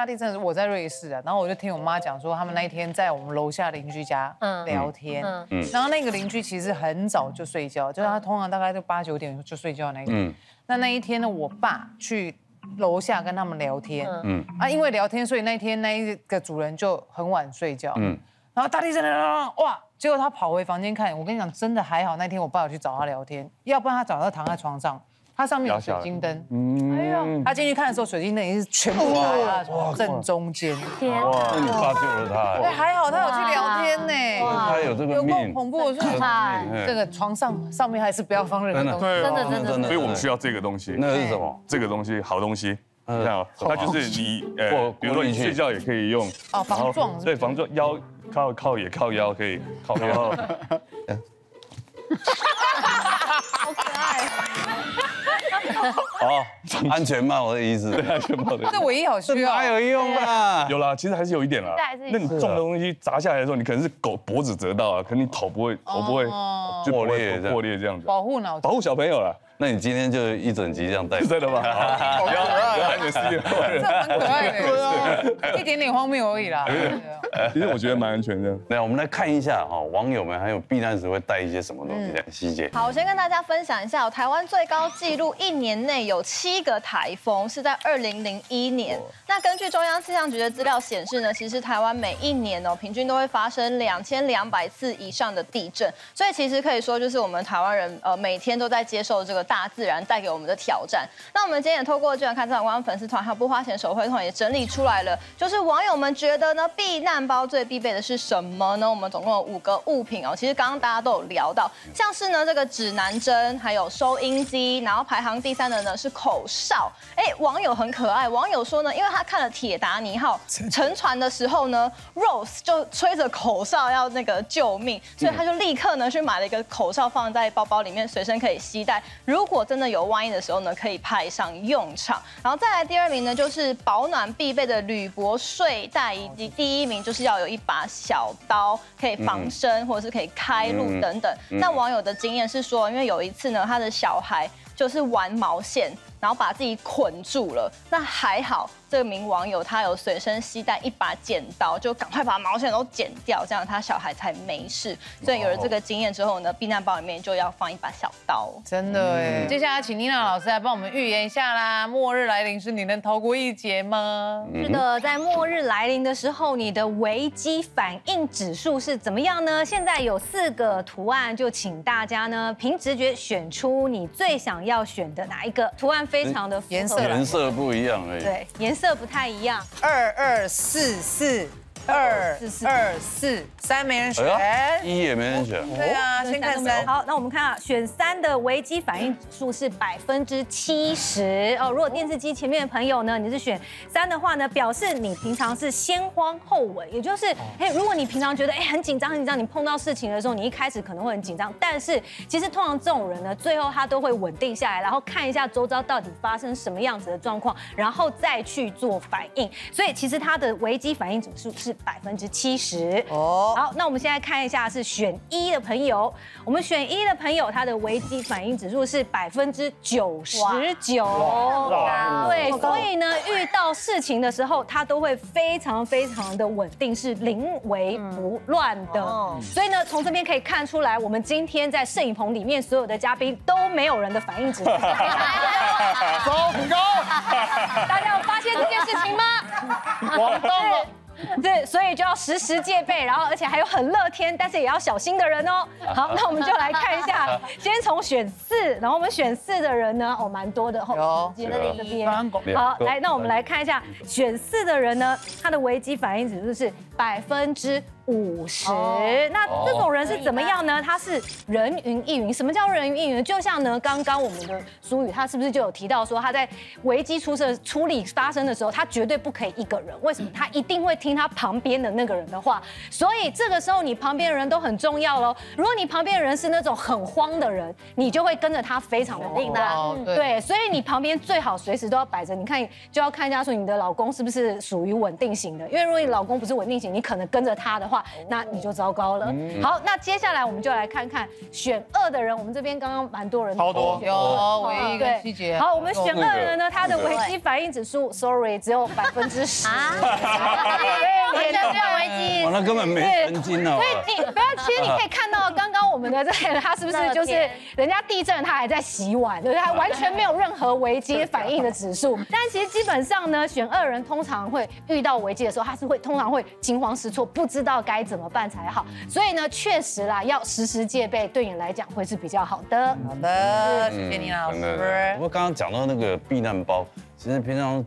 大地震，我在瑞士啊，然后我就听我妈讲说，他们那一天在我们楼下邻居家聊天，然后那个邻居其实很早就睡觉，就是他通常大概就8、9点就睡觉那个。那一天呢，我爸去楼下跟他们聊天，因为聊天，所以那天那一个主人就很晚睡觉，然后大地震，哇！ 结果他跑回房间看，我跟你讲，真的还好。那天我爸有去找他聊天，要不然他早上躺在床上，他上面有水晶灯，哎呦，他进去看的时候，水晶灯已经是全部在他正中间。天啊！你爸救了他。哎，还好他有去聊天呢。他有这个命。有够恐怖，我说这个床上面还是不要放任何东西。真的。所以我们需要这个东西。那是什么？这个东西，好东西。 你看哦，它就是你，比如说你睡觉也可以用，哦，防撞，对，防撞腰靠腰可以靠腰，好可爱。哦，安全帽我的意思，对，安全帽的。这唯一好需要，哪有用啊？有啦，其实还是有一点啦。那你重的东西砸下来的时候，你可能是狗脖子折到啊，可能你头不会破裂这样子。保护脑，保护小朋友啦。 那你今天就一整集这样带，真的吗？好可爱，这很可爱的，一点点荒谬而已啦。其实我觉得蛮安全的。来，我们来看一下哈，网友们还有避难时会带一些什么东西的细节。好，我先跟大家分享一下，台湾最高纪录1年内有7个台风，是在2001年。那根据中央气象局的资料显示呢，其实台湾每一年哦，平均都会发生2200次以上的地震，所以其实可以说就是我们台湾人每天都在接受这个 大自然带给我们的挑战。那我们今天也透过《就想看自然观》粉丝团还有不花钱手绘团也整理出来了，就是网友们觉得呢，避难包最必备的是什么呢？我们总共有5个物品哦。其实刚刚大家都有聊到，像是呢这个指南针，还有收音机，然后排行第3的呢是口哨。哎，网友很可爱，网友说呢，因为他看了《铁达尼号》沉船的时候呢 ，Rose 就吹着口哨要那个救命，所以他就立刻呢去买了一个口哨放在包包里面，随身可以携带。 如果真的有万一的时候呢，可以派上用场。然后再来第2名呢，就是保暖必备的铝箔睡袋，以及第1名就是要有一把小刀，可以防身或者是可以开路等等。那网友的经验是说，因为有一次呢，他的小孩就是玩毛线，然后把自己捆住了。那还好，这名网友他有随身携带一把剪刀，就赶快把毛线都剪掉，这样他小孩才没事。所以有了这个经验之后呢，避难包里面就要放一把小刀。真的。 接下来，请妮娜老师来帮我们预言一下啦！末日来临时，你能逃过一劫吗？是的，在末日来临的时候，你的危机反应指数是怎么样呢？现在有4个图案，就请大家呢凭直觉选出你最想要选的哪一个图案，非常的颜色不一样而已。对，颜色不太一样。2244。 2、4、3没人选，1也没人选。对啊，先看3。好，那我们看啊，选3的危机反应指数是70%哦。如果电视机前面的朋友呢，你是选3的话呢，表示你平常是先慌后稳，也就是，如果你平常觉得很紧张很紧张，你碰到事情的时候，你一开始可能会很紧张，但是其实通常这种人呢，最后他都会稳定下来，然后看一下周遭到底发生什么样子的状况，然后再去做反应。所以其实他的危机反应指数是70%哦。好，那我们现在看一下是选1的朋友，我们选1的朋友，他的危机反应指数是99%。对，所以呢，遇到事情的时候，他都会非常的稳定，是临危不乱的。所以呢，从这边可以看出来，我们今天在摄影棚里面所有的嘉宾都没有人的反应指数高不高？大家有发现这件事情吗？完蛋了。 对，所以就要时时戒备，然后而且还有很乐天，但是也要小心的人哦。好，那我们就来看一下，先从选4，然后我们选4的人呢，哦，蛮多的，哦，直接在这边。好，来，那我们来看一下选4的人呢，他的危机反应指数是50%。那这种人是怎么样呢？他是人云亦云。什么叫人云亦云？就像呢，刚刚我们的苏宇，他是不是就有提到说，他在危机处理发生的时候，他绝对不可以一个人。为什么？他一定会听他旁边的那个人的话。所以这个时候，你旁边的人都很重要咯。如果你旁边的人是那种很慌的人，你就会跟着他非常的慌。对，所以你旁边最好随时都要摆着。你看，就要看一下说你的老公是不是属于稳定型的，因为如果你老公不是稳定型，你可能跟着他的。话，那你就糟糕了。好，那接下来我们就来看看选二的人，我们这边刚刚蛮多人，超多有唯一跟希杰。好，我们选二的人呢，他的危机反应指数 ，sorry， 只有10%。完全没有危机，那根本没神经了。所以你不要，其实你可以看到刚刚我们的这个人，他是不是就是人家地震他还在洗碗，对不对？他完全没有任何危机反应的指数。但其实基本上呢，选二人通常会遇到危机的时候，他是会通常会惊慌失措，不知道该怎么办才好。所以呢，确实啦，要时时戒备，对你来讲会是比较好的。好的，谢谢你老师。我刚刚讲到那个避难包，其实平常。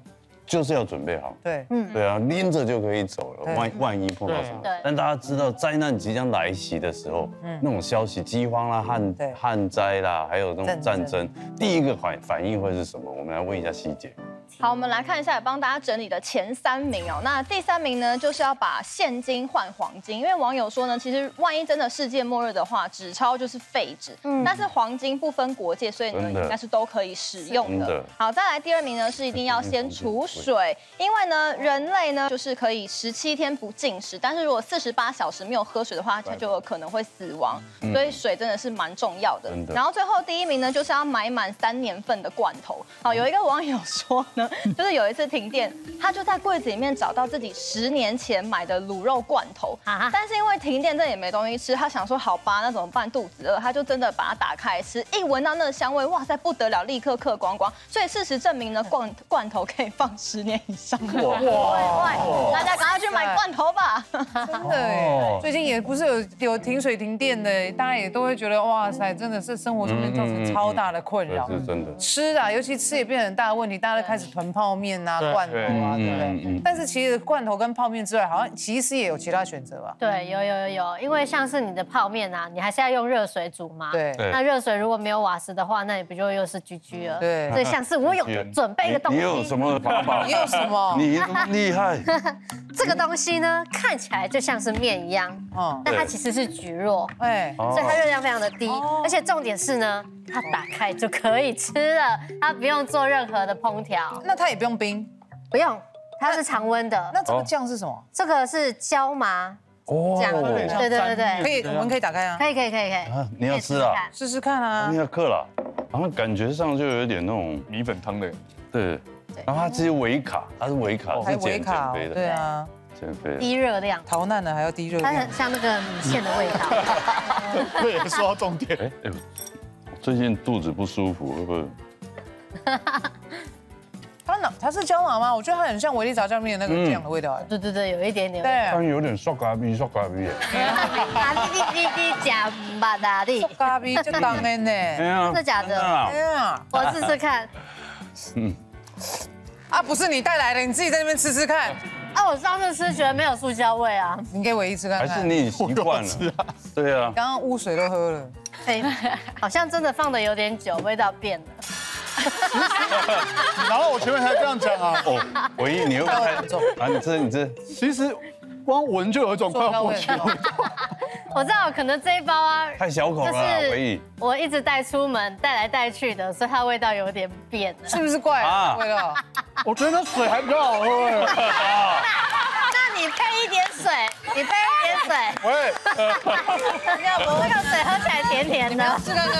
就是要准备好，对，对啊，拎着就可以走了。万一碰到什么，但大家知道灾难即将来袭的时候，那种消息，饥荒啦、旱灾啦，还有那种战争，第一个反应会是什么？我们来问一下希姐。好，我们来看一下，也帮大家整理的前3名哦。那第3名呢，就是要把现金换黄金，因为网友说呢，其实万一真的世界末日的话，纸钞就是废纸，但是黄金不分国界，所以呢应该是都可以使用的。好，再来第2名呢，是一定要先储水，因为呢人类呢就是可以17天不进食，但是如果48小时没有喝水的话，它就有可能会死亡，所以水真的是蛮重要的。然后最后第1名呢，就是要买满3年份的罐头。好，有一个网友说呢。就是有一次停电，他就在柜子里面找到自己10年前买的卤肉罐头，但是因为停电，这也没东西吃，他想说好吧，那怎么办？肚子饿，他就真的把它打开吃，一闻到那个香味，哇塞，不得了，立刻嗑光光。所以事实证明呢，罐头可以放10年以上。哇！大家赶快去买罐头吧。真的，最近也不是有停水停电的，大家也都会觉得哇塞，真的是生活中间造成超大的困扰。是真的。吃啊，尤其吃也变成很大的问题，大家都开始。囤泡面啊，罐头啊，对不对？但是其实罐头跟泡面之外，好像其实也有其他选择吧？对，有，因为像是你的泡面啊，你还是要用热水煮嘛。对。那热水如果没有瓦斯的话，那你不就又是 GG 了？对。所以像是我有准备一个东西。你有什么法宝？你有什么？你厉害。这个东西呢，看起来就像是面一样，但它其实是蒟蒻，所以它热量非常的低，而且重点是呢，它打开就可以吃了，它不用做任何的烹调。那它也不用冰，不用，它是常温的。那这个酱是什么？这个是椒麻酱，对。可以，我们可以打开啊。可以。啊，你要吃啊？试试看啊。你要嗑了，然后感觉上就有点那种米粉汤的，对。然后它其实微卡，它是微卡，是减肥的，对啊。低热量，逃难的还要低热量，它很像那个米线的味道。对，说到重点。哎，最近肚子不舒服，会不会？它是椒麻吗？我觉得它很像维力炸酱面那个酱的味道。对，有一点点。对，但有点塑咖啡。咖喱滴假巴达的。咖喱就当然呢。哎呀，真的假的？哎呀，我试试看。啊，不是你带来的，你自己在那边吃吃看。啊，我上次吃觉得没有塑胶味啊，你给我一吃看看。还是你习惯了？对啊，刚刚污水都喝了。哎，好像真的放的有点久，味道变了。然后我前面还这样讲啊，哦，唯一你又太重啊，你吃。其实光闻就有一种快要过期的味道。我知道，可能这一包啊，太小口了，唯一。我一直带出门，带来带去的，所以它味道有点变了，是不是怪啊？味道？我觉得水还比较好喝哎。那你配一点水，喂，那个水喝起来甜甜的，是那个。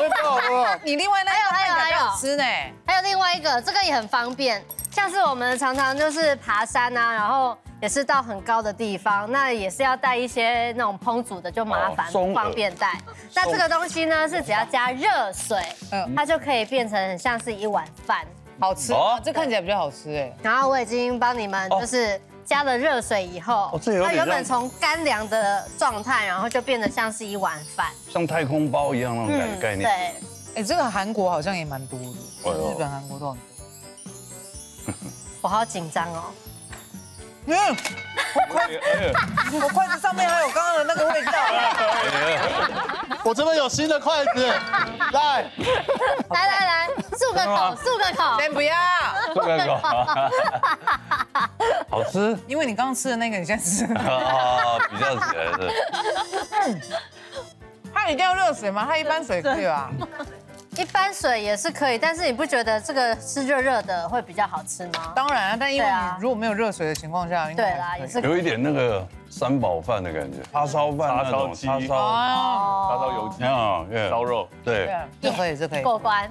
味道好喝。你另外那个还有吃呢，还有另外一个，这个也很方便，像是我们常常就是爬山啊，然后。也是到很高的地方，那也是要带一些那种烹煮的，就麻烦不方便带。那这个东西呢，是只要加热水，它就可以变成很像是一碗饭，好吃。哦，这看起来比较好吃哎。然后我已经帮你们就是加了热水以后，它原本从干凉的状态，然后就变得像是一碗饭，像太空包一样那种概念。对，哎，这个韩国好像也蛮多的，日本、韩国都很多。我好紧张哦。我筷子上面还有刚刚的那个味道。我这边有新的筷子，来，漱个口，先不要，漱个口，好吃。因为你刚刚吃的那个，你现在吃哦，比较起来的。它一定要热水吗？它一般水可以吧？一般水也是可以，但是你不觉得这个是热热的会比较好吃吗？当然啊，但因为你如果没有热水的情况下，对啦，也是有一点那个三宝饭的感觉，叉烧饭、叉烧鸡、叉烧油鸡啊，烧肉，对，这可以，这可以过关。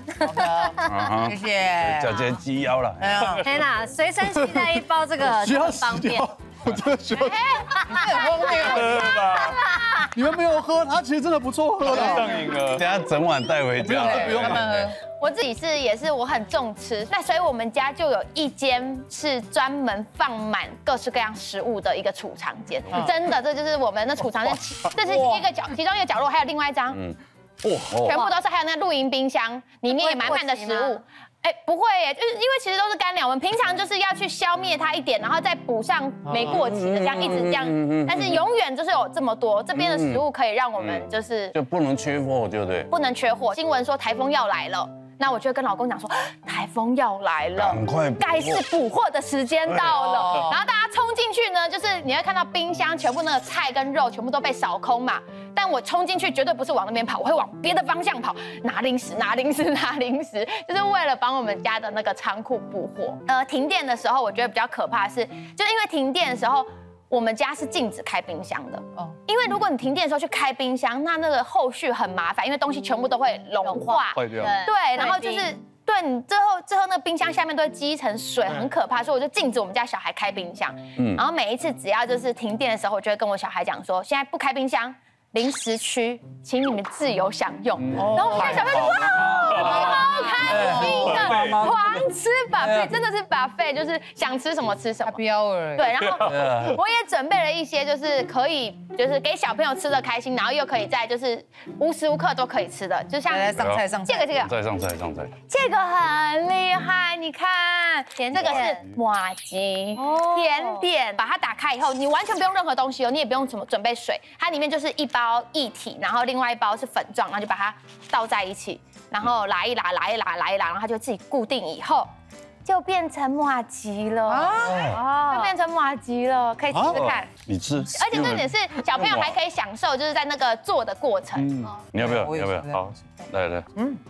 好，谢谢。小杰鸡腰了，天哪，随身携带一包这个很方便。 我真的觉得很荒谬吧？你们没有喝，它其实真的不错喝的，上瘾了。等下整碗带回家，不用了。我自己也是我很重吃，那所以我们家就有一间是专门放满各式各样食物的一个储藏间，真的，这就是我们的储藏间，这是一个角，其中一个角落，还有另外一张，全部都是，还有那露营冰箱，里面也满满的食物。 哎，不会耶，就是因为其实都是干粮，我们平常就是要去消灭它一点，然后再补上没过期的，这样一直这样。但是永远就是有这么多，这边的食物可以让我们就不能缺货，对不对？不能缺货。新闻说台风要来了，那我就跟老公讲说，台风要来了，赶快，该是补货的时间到了。然后大家冲进去呢，就是你会看到冰箱全部那个菜跟肉全部都被扫空嘛。 但我冲进去绝对不是往那边跑，我会往别的方向跑，拿零食，拿零食，拿零食，就是为了帮我们家的那个仓库补货。停电的时候，我觉得比较可怕是，就是因为停电的时候，我们家是禁止开冰箱的。哦。因为如果你停电的时候去开冰箱，那个后续很麻烦，因为东西全部都会融化，坏掉。对，然后就是。 对你最后那个冰箱下面都会积成水，很可怕，所以我就禁止我们家小孩开冰箱。然后每一次只要就是停电的时候，我就会跟我小孩讲说，现在不开冰箱，零食区，请你们自由享用。然后我们家小朋友哇，好开心啊，狂吃 buffet， 真的是 buffet， 就是想吃什么吃什么。对，然后我也准备了一些就是可以就是给小朋友吃的开心，然后又可以在就是无时无刻都可以吃的，就像上菜，这个这个很厉害，你看，这个是麻糬甜点，把它打开以后，你完全不用任何东西哦，你也不用怎么准备水，它里面就是一包液体，然后另外一包是粉状，然后就把它倒在一起，然后拉一拉，然后它就自己固定以后。 就变成麻糬了啊！就变成麻糬了，可以试试看。你吃，而且重点是小朋友还可以享受，就是在那个做的过程。你要不要？要不要？好，来，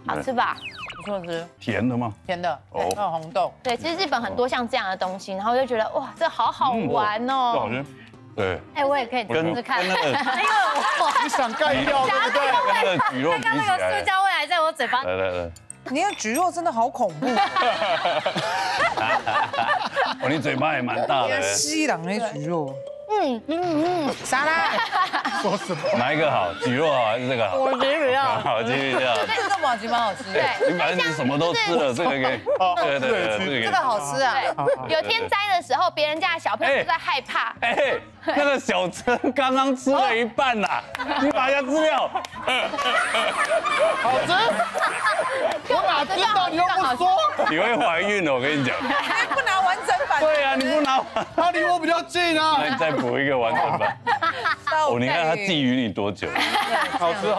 好吃吧？不错吃。甜的吗？甜的。哦，还有红豆。对，其实日本很多像这样的东西，然后就觉得哇，这好好玩哦。不好吃。对。哎，我也可以试试看。因为我想盖掉，对不对？刚刚那个塑胶味还在我嘴巴。来。 你的蒟蒻真的好恐怖！哦，你嘴巴也蛮大的。西朗的蒟蒻。啥啦？说什么？哪一个好？蒟蒻好还是这个好？我觉得要。好，继续这样。这个麻糬蛮好吃。对，你反正你什么都吃了，这个可以。对，这个好吃啊。有天灾的时候，别人家的小朋友都在害怕。哎，那个小珍刚刚吃了一半啦，你把人家吃掉。好吃。 我哪知道？你又不说，你会怀孕的，我跟你讲。你不拿完整版？对啊，你不拿，他离我比较近啊。那你再补一个完整版。哦，你看他觊觎你多久？好吃。